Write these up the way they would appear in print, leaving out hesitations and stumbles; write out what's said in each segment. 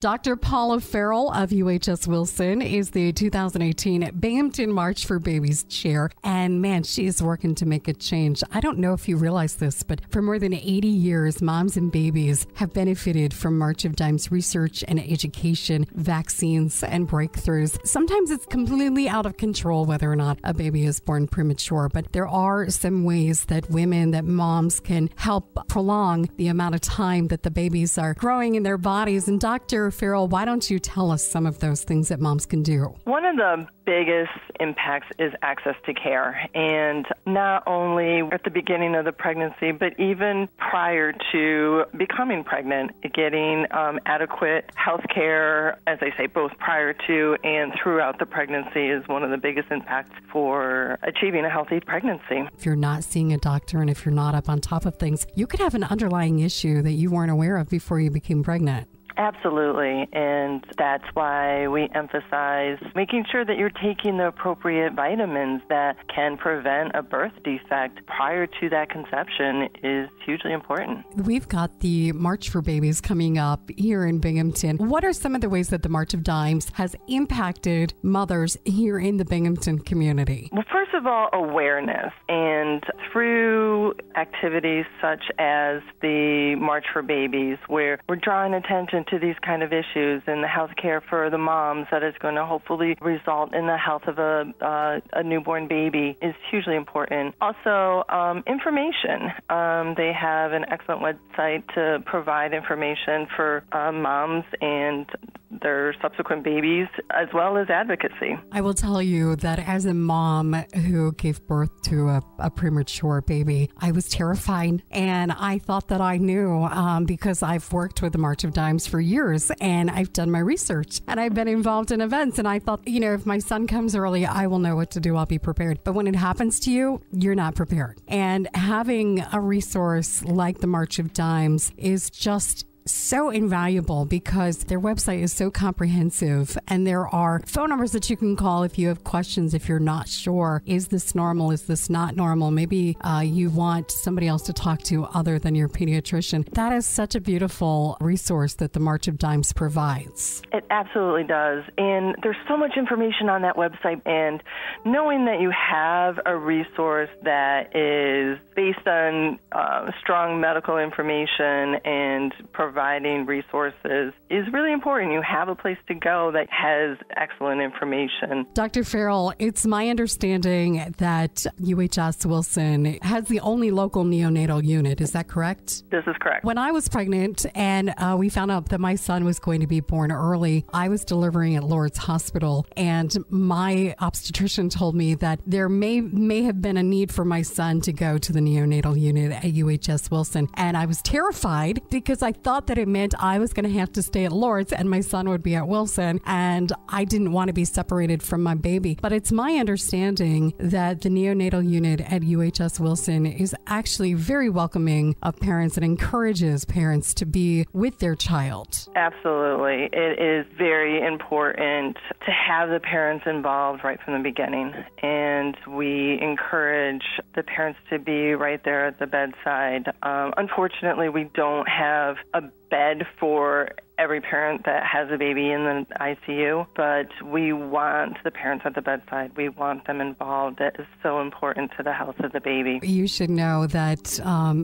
Dr. Paula Farrell of UHS Wilson is the 2018 Binghamton March for Babies chair, and man, she is working to make a change. I don't know if you realize this, but for more than 80 years, moms and babies have benefited from March of Dimes research and education, vaccines, and breakthroughs. Sometimes it's completely out of control whether or not a baby is born premature, but there are some ways that moms can help prolong the amount of time that the babies are growing in their bodies. And Dr. Farrell, why don't you tell us some of those things that moms can do? One of the biggest impacts is access to care, and not only at the beginning of the pregnancy, but even prior to becoming pregnant, getting adequate health care, as I say, both prior to and throughout the pregnancy is one of the biggest impacts for achieving a healthy pregnancy. If you're not seeing a doctor and if you're not up on top of things, you could have an underlying issue that you weren't aware of before you became pregnant. Absolutely, and that's why we emphasize making sure that you're taking the appropriate vitamins that can prevent a birth defect prior to that conception is hugely important. We've got the March for Babies coming up here in Binghamton. What are some of the ways that the March of Dimes has impacted mothers here in the Binghamton community? Well, first of all, awareness, and through activities such as the March for Babies, where we're drawing attention to these kind of issues and the health care for the moms that is going to hopefully result in the health of a newborn baby is hugely important. Also, information. They have an excellent website to provide information for moms and their subsequent babies, as well as advocacy. I will tell you that as a mom who gave birth to a premature baby, I was terrified, and I thought that I knew because I've worked with the March of Dimes for years, and I've done my research, and I've been involved in events, and I thought, you know, if my son comes early, I will know what to do. I'll be prepared. But when it happens to you, you're not prepared. And having a resource like the March of Dimes is just so invaluable because their website is so comprehensive, and there are phone numbers that you can call if you have questions, if you're not sure, is this normal, is this not normal, maybe you want somebody else to talk to other than your pediatrician. That is such a beautiful resource that the March of Dimes provides. It absolutely does, and there's so much information on that website, and knowing that you have a resource that is based on strong medical information and providing resources is really important. You have a place to go that has excellent information. Dr. Farrell, it's my understanding that UHS Wilson has the only local neonatal unit. Is that correct? This is correct. When I was pregnant and we found out that my son was going to be born early, I was delivering at Lourdes Hospital, and my obstetrician told me that there may have been a need for my son to go to the neonatal unit at UHS Wilson. And I was terrified because I thought that it meant I was going to have to stay at Lourdes and my son would be at Wilson, and I didn't want to be separated from my baby. But it's my understanding that the neonatal unit at UHS Wilson is actually very welcoming of parents and encourages parents to be with their child. Absolutely. It is very important to have the parents involved right from the beginning, and we encourage the parents to be right there at the bedside. Unfortunately, we don't have a bed for every parent that has a baby in the ICU, but we want the parents at the bedside. We want them involved. That is so important to the health of the baby. You should know that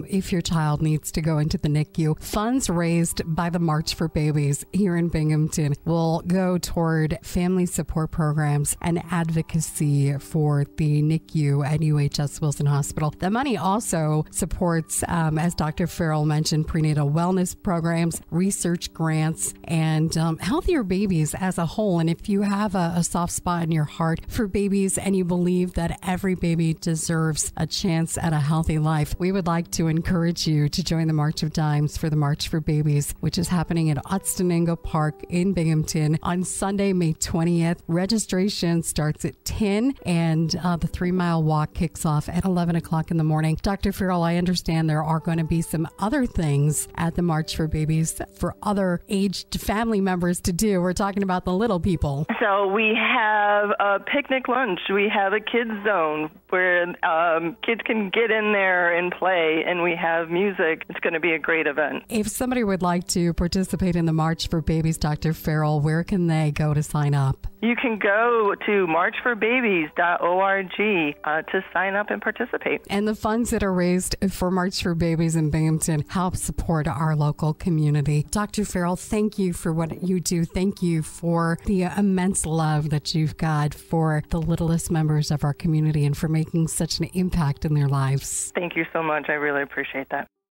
if your child needs to go into the NICU, funds raised by the March for Babies here in Binghamton will go toward family support programs and advocacy for the NICU at UHS Wilson Hospital. The money also supports, as Dr. Farrell mentioned, prenatal wellness programs, research grants, and healthier babies as a whole. And if you have a soft spot in your heart for babies and you believe that every baby deserves a chance at a healthy life, we would like to encourage you to join the March of Dimes for the March for Babies, which is happening at Otsteningo Park in Binghamton on Sunday, May 20th. Registration starts at 10, and the 3-mile walk kicks off at 11 o'clock in the morning. Dr. Farrell, I understand there are going to be some other things at the March for Babies babies for other aged family members to do? We're talking about the little people. So we have a picnic lunch. We have a kids zone where kids can get in there and play, and we have music. It's going to be a great event. If somebody would like to participate in the March for Babies, Dr. Farrell, where can they go to sign up? You can go to marchforbabies.org to sign up and participate. And the funds that are raised for March for Babies in Binghamton help support our local community. Dr. Farrell, thank you for what you do. Thank you for the immense love that you've got for the littlest members of our community and for making such an impact in their lives. Thank you so much. I really appreciate that.